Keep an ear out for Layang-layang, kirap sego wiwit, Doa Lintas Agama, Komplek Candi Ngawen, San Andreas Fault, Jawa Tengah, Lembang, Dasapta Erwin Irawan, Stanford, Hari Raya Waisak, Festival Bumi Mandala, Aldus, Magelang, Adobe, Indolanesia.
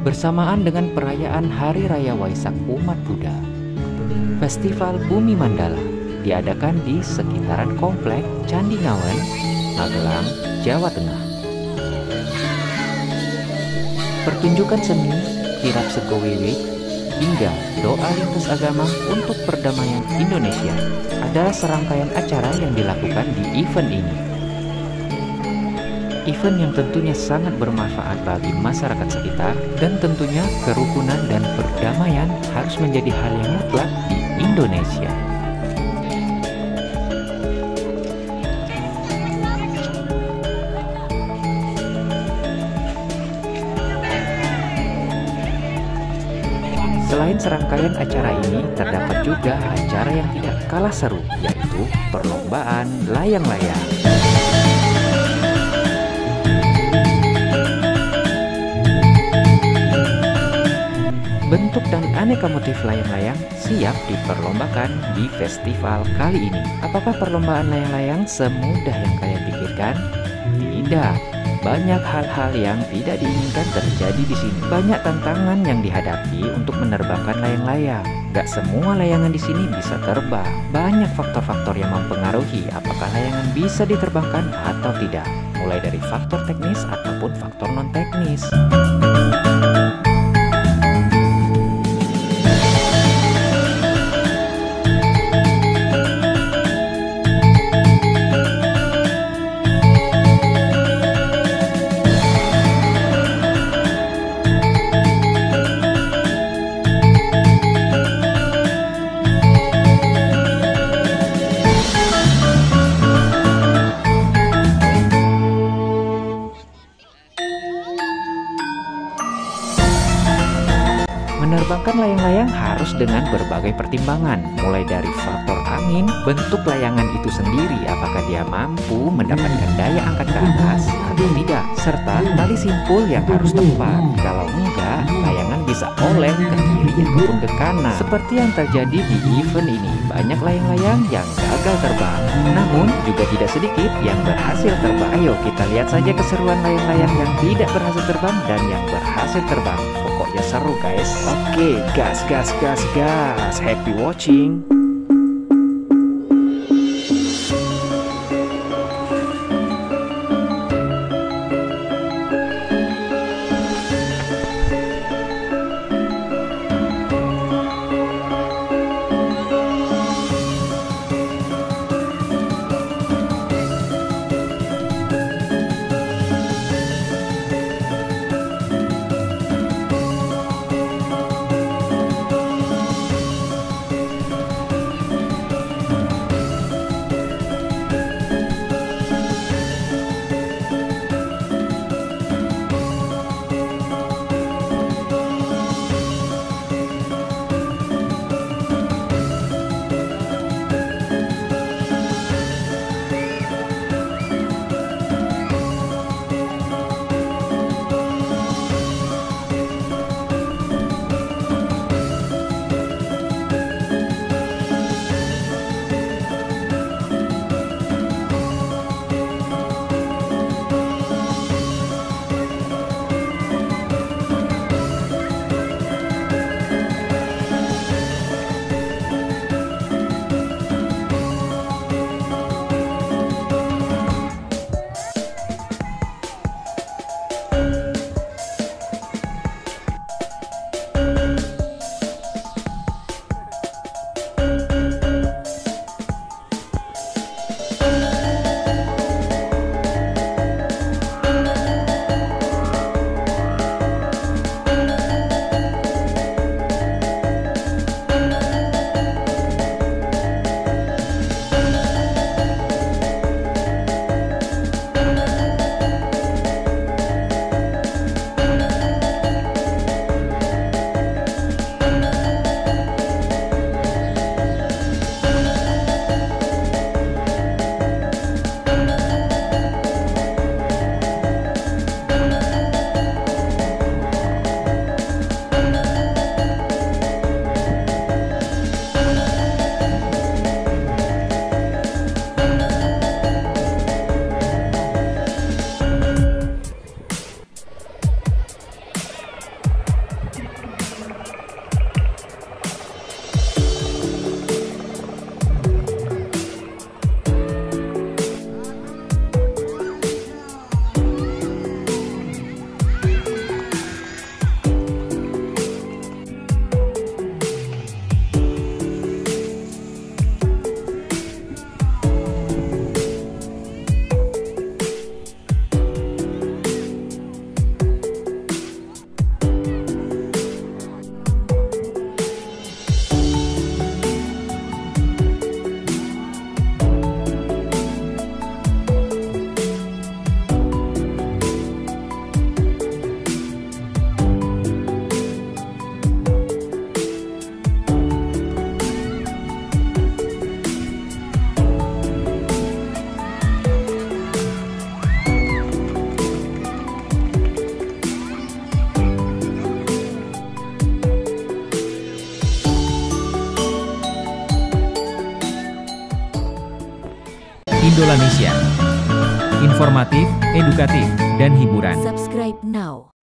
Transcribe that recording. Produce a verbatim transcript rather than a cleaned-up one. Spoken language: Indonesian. Bersamaan dengan perayaan Hari Raya Waisak umat Buddha, Festival Bumi Mandala diadakan di sekitaran Komplek Candi Ngawen, Magelang, Jawa Tengah. Pertunjukan seni, kirap sego wiwit, hingga doa lintas agama untuk perdamaian Indonesia adalah serangkaian acara yang dilakukan di event ini. Event yang tentunya sangat bermanfaat bagi masyarakat sekitar, dan tentunya kerukunan dan perdamaian harus menjadi hal yang mutlak di Indonesia. Selain serangkaian acara ini, terdapat juga acara yang tidak kalah seru, yaitu perlombaan layang-layang. Bentuk dan aneka motif layang-layang siap diperlombakan di festival kali ini. Apakah perlombaan layang-layang semudah yang kalian pikirkan? Tidak. Banyak hal-hal yang tidak diinginkan terjadi di sini. Banyak tantangan yang dihadapi untuk menerbangkan layang-layang. Gak semua layangan di sini bisa terbang. Banyak faktor-faktor yang mempengaruhi apakah layangan bisa diterbangkan atau tidak. Mulai dari faktor teknis ataupun faktor non-teknis. Menerbangkan layang-layang harus dengan berbagai pertimbangan, mulai dari faktor angin, bentuk layangan itu sendiri, apakah dia mampu mendapatkan daya angkat ke atas atau tidak, serta tali simpul yang harus tepat. Kalau enggak, layangan bisa oleng ke kiri ataupun ke kanan. Seperti yang terjadi di event ini, banyak layang-layang yang gagal terbang, namun juga tidak sedikit yang berhasil terbang. Ayo kita lihat saja keseruan layang-layang yang tidak berhasil terbang dan yang berhasil terbang. Pokoknya seru, guys. Oke, gas gas gas gas. Happy watching. Indolanesia. Informatif, edukatif, dan hiburan. Subscribe now.